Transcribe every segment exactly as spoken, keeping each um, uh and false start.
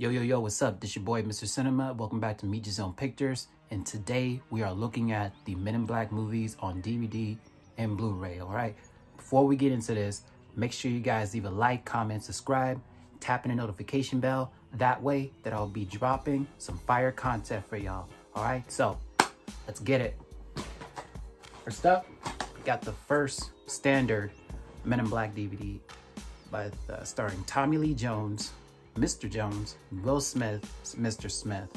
Yo, yo, yo, what's up? This your boy, Mister Cinema. Welcome back to MeechyZone Pictures. And today we are looking at the Men in Black movies on D V D and Blu-ray, all right? Before we get into this, make sure you guys leave a like, comment, subscribe, tap in the notification bell. That way that I'll be dropping some fire content for y'all, all right? So let's get it. First up, we got the first standard Men in Black D V D by uh, starring Tommy Lee Jones, Mister Jones, Will Smith, Mister Smith,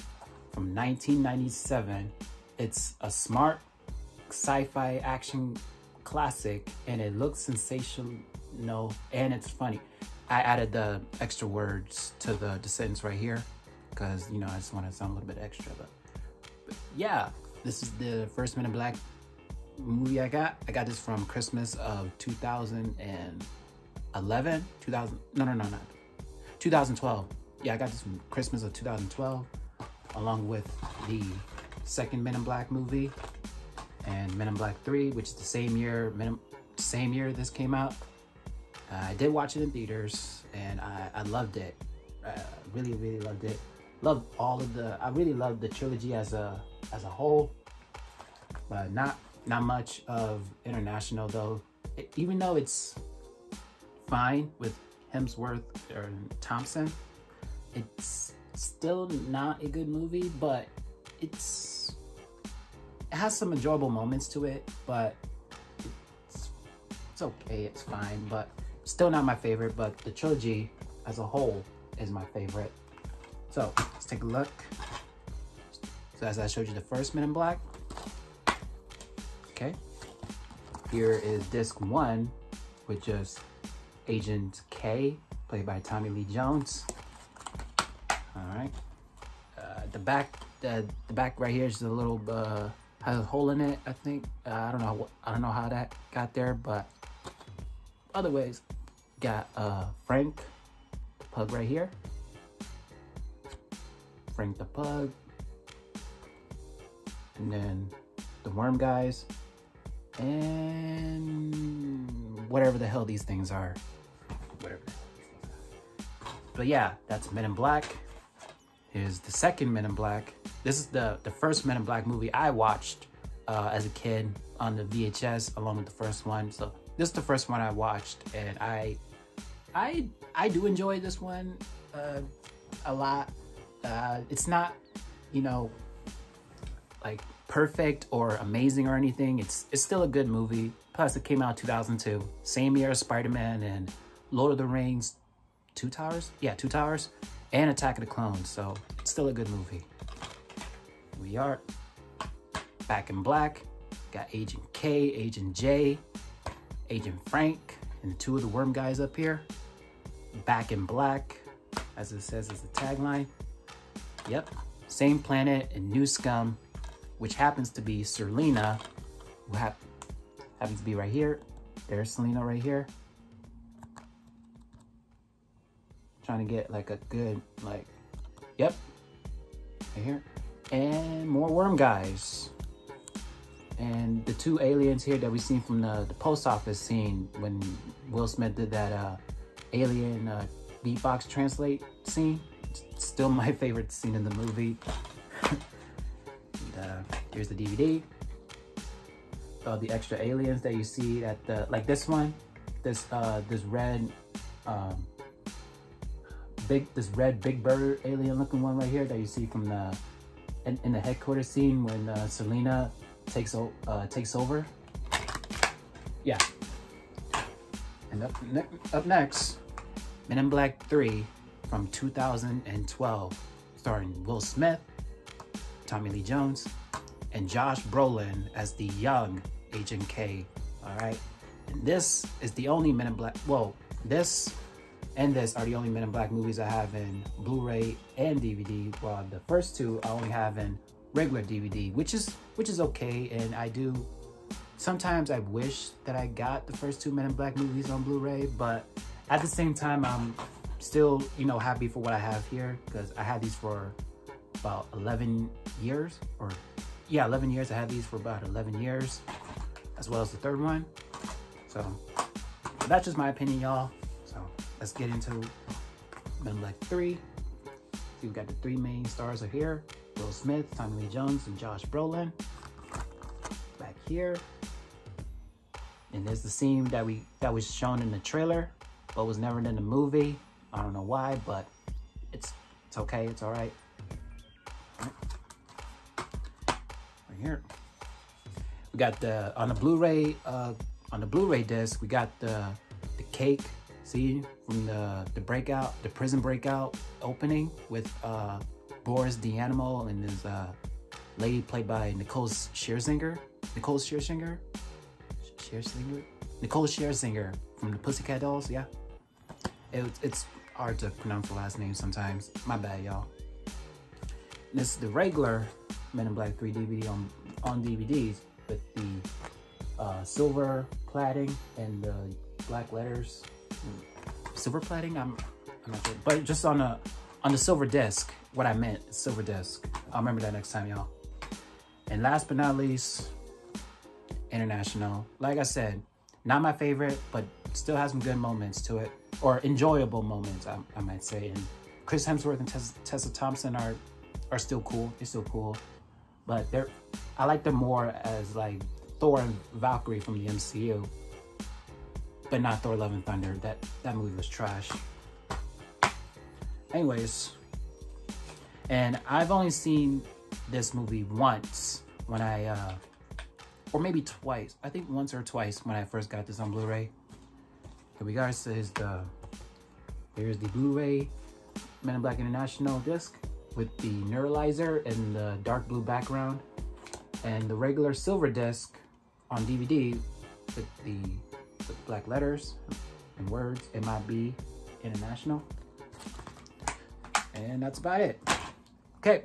from nineteen ninety-seven. It's a smart sci-fi action classic, and it looks sensational, and it's funny. I added the extra words to the, the sentence right here, because, you know, I just want to sound a little bit extra, but, but yeah, this is the first Men in Black movie I got. I got this from Christmas of two thousand eleven, two thousand, no, no, no, not two thousand twelve. Yeah, I got this from Christmas of two thousand twelve, along with the second Men in Black movie and Men in Black three, which is the same year, Men in, same year this came out. Uh, I did watch it in theaters, and I, I loved it. Uh, really, really loved it. Loved all of the. I really loved the trilogy as a as a whole, but not not much of international though. It, even though it's fine with Hemsworth or Thompson, it's still not a good movie, but it's it has some enjoyable moments to it, but it's, it's okay, it's fine, but still not my favorite. But the trilogy as a whole is my favorite. So let's take a look. So as I showed you the first Men in Black, okay, here is disc one, which is Agent K, played by Tommy Lee Jones. All right, uh, the back, uh, the back right here is a little uh, has a hole in it. I think uh, I don't know. I don't know how that got there, but other ways. Got uh, Frank the Pug right here. Frank the Pug, and then the worm guys, and whatever the hell these things are. Whatever. But yeah, that's Men in Black. Here's the second Men in Black. This is the, the first Men in Black movie I watched uh, as a kid on the V H S, along with the first one. So this is the first one I watched, and I I, I do enjoy this one uh, a lot. Uh, it's not, you know, like perfect or amazing or anything. It's, it's still a good movie. Plus it came out in two thousand two, same year as Spider-Man and Lord of the Rings, Two Towers? Yeah, Two Towers, and Attack of the Clones, so it's still a good movie. Here we are, back in black. Got Agent K, Agent J, Agent Frank, and two of the worm guys up here. Back in black, as it says as the tagline. Yep, same planet and new scum, which happens to be Serleena, who ha happens to be right here. There's Serleena right here. Trying to get like a good, like, yep, right here. And more worm guys. And the two aliens here that we seen from the, the post office scene when Will Smith did that uh, alien uh, beatbox translate scene. It's still my favorite scene in the movie. And, uh, here's the D V D. All the extra aliens that you see at the, like this one, this, uh, this red, um, Big, this red big bird alien looking one right here that you see from the in, in the headquarters scene when uh, Serleena takes uh, takes over. Yeah. And up ne up next, Men in Black three from two thousand twelve, starring Will Smith, Tommy Lee Jones, and Josh Brolin as the young Agent K. All right, and this is the only Men in Black. Well, this. And this are the only Men in Black movies I have in Blu-ray and D V D. Well, the first two I only have in regular D V D, which is which is okay. And I do sometimes I wish that I got the first two Men in Black movies on Blu-ray, but at the same time I'm still, you know, happy for what I have here, because I had these for about eleven years, or yeah, eleven years. I had these for about eleven years, as well as the third one. So that's just my opinion, y'all. Let's get into Men in Black three. You've got the three main stars are here, Will Smith, Tommy Lee Jones, and Josh Brolin. Back here. And there's the scene that we that was shown in the trailer, but was never in the movie. I don't know why, but it's it's okay, it's alright. All right. Right here. We got the on the Blu-ray uh on the Blu-ray disc, we got the the cake, see, from the, the breakout, the prison breakout opening with uh Boris the Animal and his uh lady played by Nicole Scherzinger. Nicole Scherzinger? Scherzinger? Nicole Scherzinger from the Pussycat Dolls, yeah. It, it's hard to pronounce the last name sometimes. My bad, y'all. This is the regular Men in Black three D V D on, on D V Ds with the uh, silver plating and the black letters. Silver plating? I'm, I'm not sure. But just on a on the silver disc, what I meant, silver disc. I'll remember that next time, y'all. And last but not least, international. Like I said, not my favorite, but still has some good moments to it, or enjoyable moments, I, I might say. And Chris Hemsworth and Tessa, Tessa Thompson are are still cool. They're still cool, but they're I like them more as like Thor and Valkyrie from the M C U, but not Thor: Love and Thunder. That that movie was trash. Anyways, and I've only seen this movie once when I, uh, or maybe twice. I think once or twice when I first got this on Blu-ray. Here we go. So here's the, here's the Blu-ray Men in Black International disc with the Neuralizer and the dark blue background, and the regular silver disc on D V D with the with black letters and words. It might be international, and that's about it. Okay,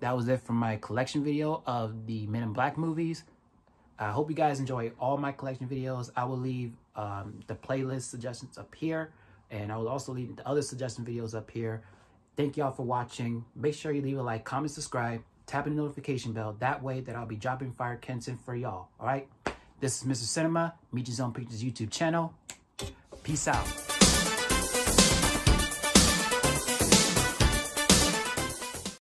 that was it for my collection video of the Men in Black movies. I hope you guys enjoy all my collection videos. I will leave um, the playlist suggestions up here, and I will also leave the other suggestion videos up here. Thank y'all for watching. Make sure you leave a like, comment, subscribe, tap in the notification bell. That way that I'll be dropping fire content for y'all, all right? This is Mister Cinema, MeechyZone Pictures YouTube channel. Peace out.